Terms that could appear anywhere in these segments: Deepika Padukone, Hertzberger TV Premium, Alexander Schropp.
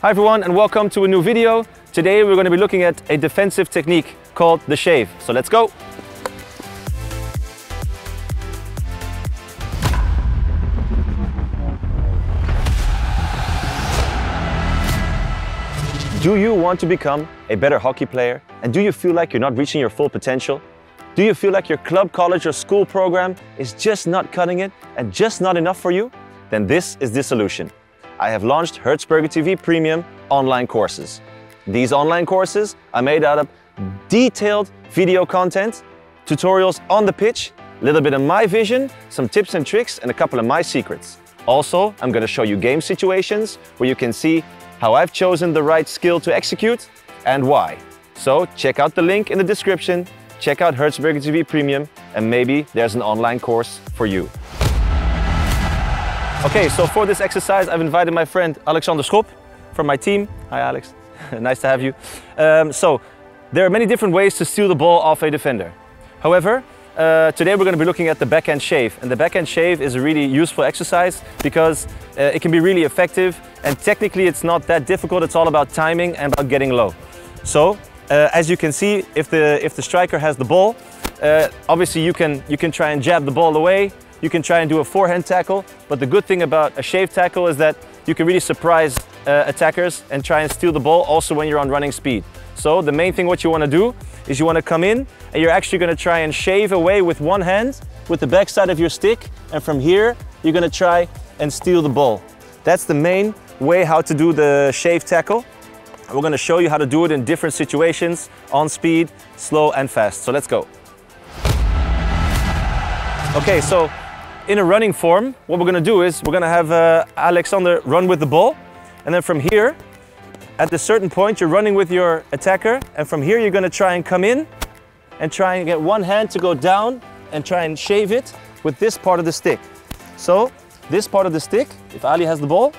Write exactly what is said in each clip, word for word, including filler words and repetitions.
Hi everyone, and welcome to a new video. Today we're going to be looking at a defensive technique called the shave. So let's go! Do you want to become a better hockey player? And do you feel like you're not reaching your full potential? Do you feel like your club, college or school program is just not cutting it and just not enough for you? Then this is the solution. I have launched Hertzberger T V Premium online courses. These online courses are made out of detailed video content, tutorials on the pitch, a little bit of my vision, some tips and tricks, and a couple of my secrets. Also, I'm going to show you game situations where you can see how I've chosen the right skill to execute and why. So check out the link in the description, check out Hertzberger T V Premium, and maybe there's an online course for you. Okay, so for this exercise, I've invited my friend Alexander Schropp from my team. Hi, Alex. Nice to have you. Um, so, there are many different ways to steal the ball off a defender. However, uh, today we're going to be looking at the backhand shave. And the backhand shave is a really useful exercise because uh, it can be really effective. And technically, it's not that difficult. It's all about timing and about getting low. So, uh, as you can see, if the if the striker has the ball, uh, obviously you can you can try and jab the ball away. You can try and do a forehand tackle, but the good thing about a shave tackle is that you can really surprise uh, attackers and try and steal the ball also when you're on running speed. So the main thing what you want to do is you want to come in and you're actually going to try and shave away with one hand with the backside of your stick, and from here you're going to try and steal the ball. That's the main way how to do the shave tackle. We're going to show you how to do it in different situations, on speed, slow and fast. So let's go. Okay, so in a running form, what we're going to do is we're going to have uh, Alexander run with the ball, and then from here, at a certain point, you're running with your attacker, and from here you're going to try and come in and try and get one hand to go down and try and shave it with this part of the stick. So this part of the stick, if Ali has the ball,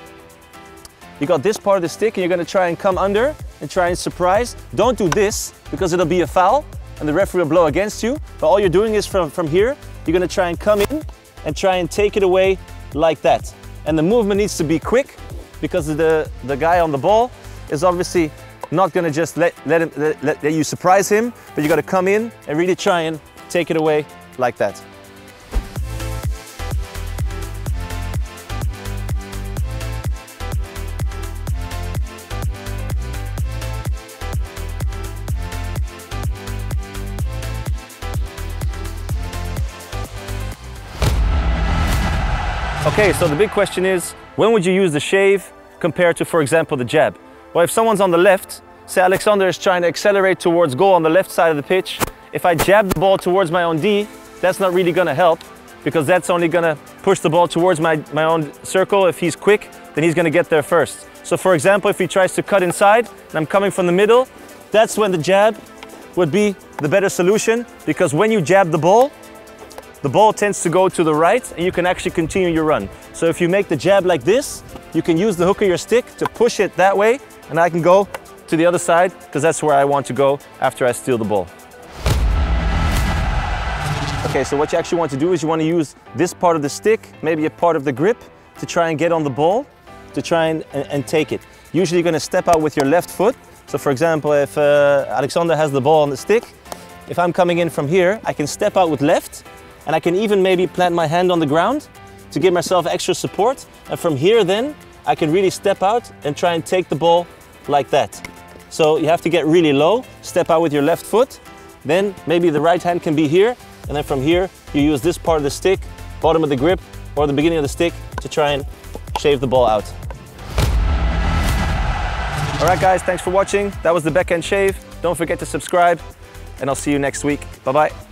you got this part of the stick and you're going to try and come under and try and surprise. Don't do this because it'll be a foul and the referee will blow against you, but all you're doing is from, from here, you're going to try and come in and try and take it away like that. And the movement needs to be quick because the, the guy on the ball is obviously not gonna just let, let, him, let, let you surprise him, but you gotta come in and really try and take it away like that. Okay, so the big question is, when would you use the shave compared to, for example, the jab? Well, if someone's on the left, say Alexander is trying to accelerate towards goal on the left side of the pitch, if I jab the ball towards my own D, that's not really gonna help because that's only gonna push the ball towards my, my own circle. If he's quick, then he's gonna get there first. So for example, if he tries to cut inside and I'm coming from the middle, that's when the jab would be the better solution, because when you jab the ball, the ball tends to go to the right and you can actually continue your run. So if you make the jab like this, you can use the hook of your stick to push it that way, and I can go to the other side because that's where I want to go after I steal the ball. Okay, so what you actually want to do is you want to use this part of the stick, maybe a part of the grip, to try and get on the ball, to try and, and, and take it. Usually you're going to step out with your left foot. So for example, if uh, Alexander has the ball on the stick, if I'm coming in from here, I can step out with left, and I can even maybe plant my hand on the ground to give myself extra support. And from here then, I can really step out and try and take the ball like that. So you have to get really low, step out with your left foot, then maybe the right hand can be here, and then from here, you use this part of the stick, bottom of the grip, or the beginning of the stick to try and shave the ball out. All right guys, thanks for watching. That was the backhand shave. Don't forget to subscribe, and I'll see you next week. Bye-bye.